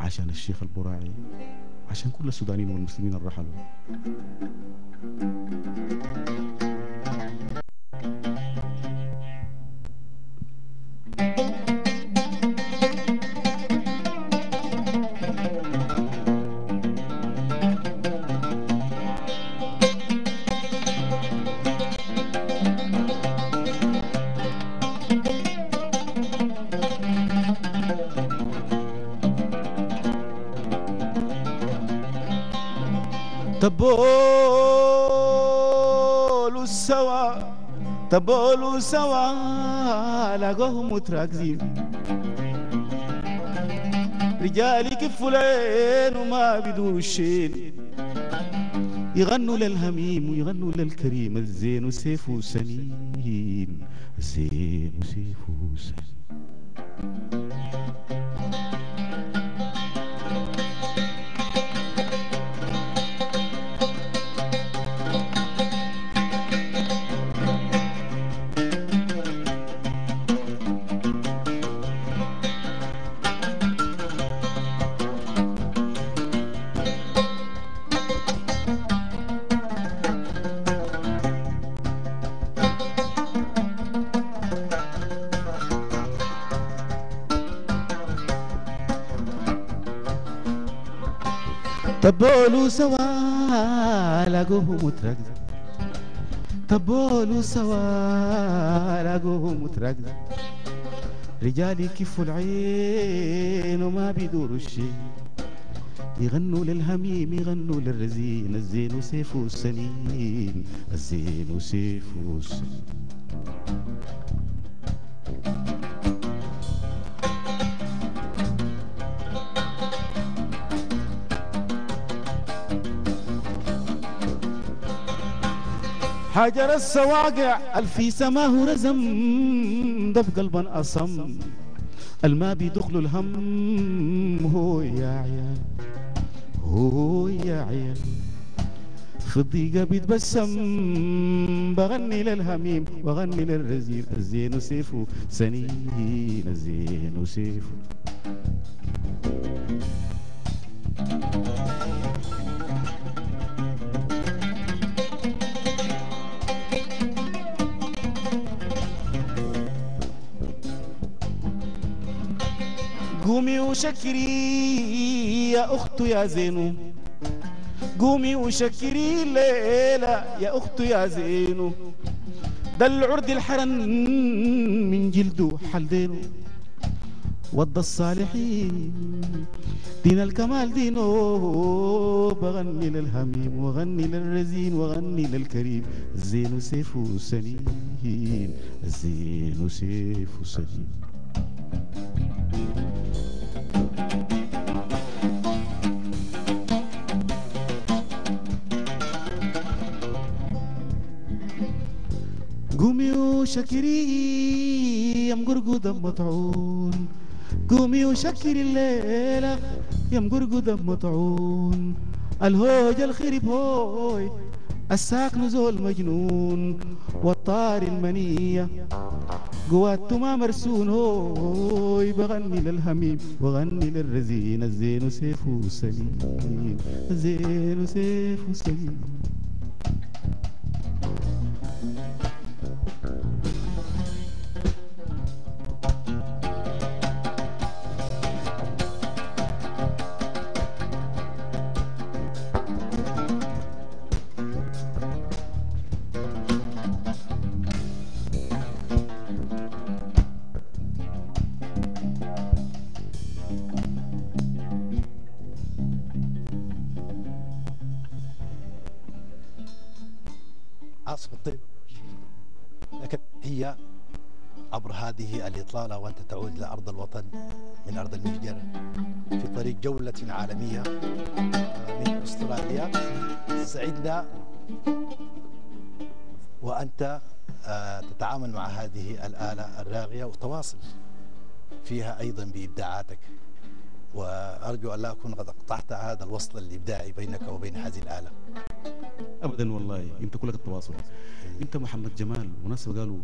عشان الشيخ البراعي وعشان كل السودانيين والمسلمين اللي رحلوا. تبولوا سوا لقوهم متراكزين رجالي كفلين وما بدو شيء يغنوا للهميم ويغنوا للكريم الزين وسيف وسنين الزين وسيف وسنين. تبولوا سوا لقوهم متركزين تبولوا سوا لقوهم متركزين رجالي كفوا العين وما بيدوروا الشيء يغنوا للهميم يغنوا للرزين الزين وسيف السنين الزين وسيف السنين. حجر السواقع الفي سماه رزم دف قلبا أصم الما بيدخل الهم هو يا عيال هو يا عيال في الضيقة بيتبسم بغني للهميم وغني للرزين الزين وسيفه سنين الزين وسيفه. قومي وشكري يا أخت يا زينو قومي وشكري ليلى يا أخت يا زينو ده العرض الحرن من جلده حلدينو ود الصالحين دين الكمال دينو بغني للهميم وغني للرزين وغني للكريم الزين وسيف وسنين الزين وسيف وسنين. قومي وشكري يا مقرقودة مطعون قومي وشكري الليلة يا مقرقودة مطعون الهوج الخرب هوي الساق نزول مجنون والطار المنية قوات ما مرسون هوي بغني للهميم وغني للرزين الزين وسيف وسليم الزين وسيف وسليم. الإطلالة وأنت تعود إلى أرض الوطن من أرض المهجر في طريق جولة عالمية من أستراليا. سعدنا وأنت تتعامل مع هذه الآلة الراغية وتواصل فيها أيضا بإبداعاتك، وأرجو أن لا أكون قد قطعت هذا الوصل الإبداعي بينك وبين هذه الآلة. أبدا والله أنت كلك التواصل. أنت محمد جمال مناسبة قالوا